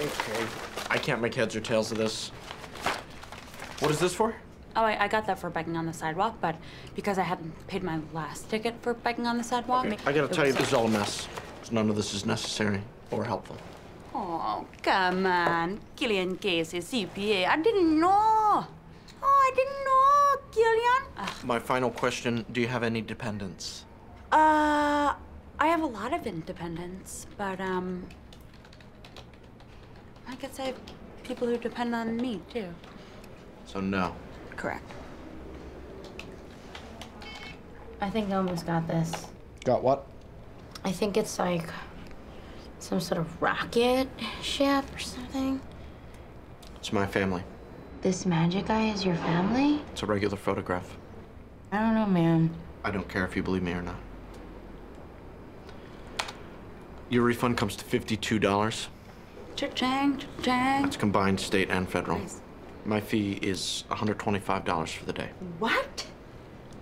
Okay. I can't make heads or tails of this. What is this for? Oh, I got that for begging on the sidewalk, but because I hadn't paid my last ticket for begging on the sidewalk... Okay. I gotta tell you, this is all a mess. None of this is necessary or helpful. Oh, come on. Killian Casey, CPA. I didn't know. Oh, I didn't know, Killian. Ugh. My final question, do you have any dependents? I have a lot of independents, but, I guess I have people who depend on me, too. So, no. Correct. I think I almost got this. Got what? I think it's like some sort of rocket ship or something. It's my family. This magic guy is your family? It's a regular photograph. I don't know, man. I don't care if you believe me or not. Your refund comes to $52. Cha-chang, cha-chang. That's combined state and federal. Nice. My fee is $125 for the day. What?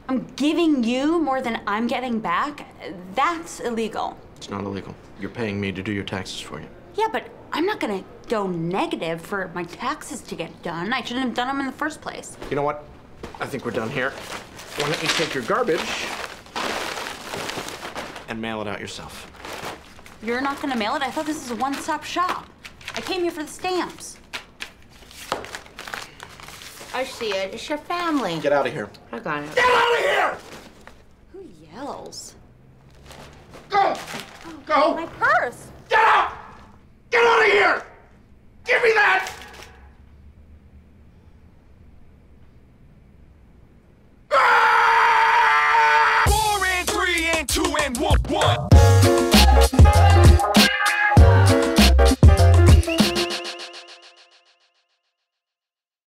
I'm giving you more than I'm getting back? That's illegal. It's not illegal. You're paying me to do your taxes for you. Yeah, but I'm not gonna go negative for my taxes to get done. I shouldn't have done them in the first place. You know what? I think we're done here. Why don't you take your garbage and mail it out yourself? You're not gonna mail it? I thought this was a one-stop shop. I came here for the stamps. I see it. It's your family. Get out of here. I got it. Get out of here! Who yells? Go! Go! My purse! Get out! Get out of here! Give me that!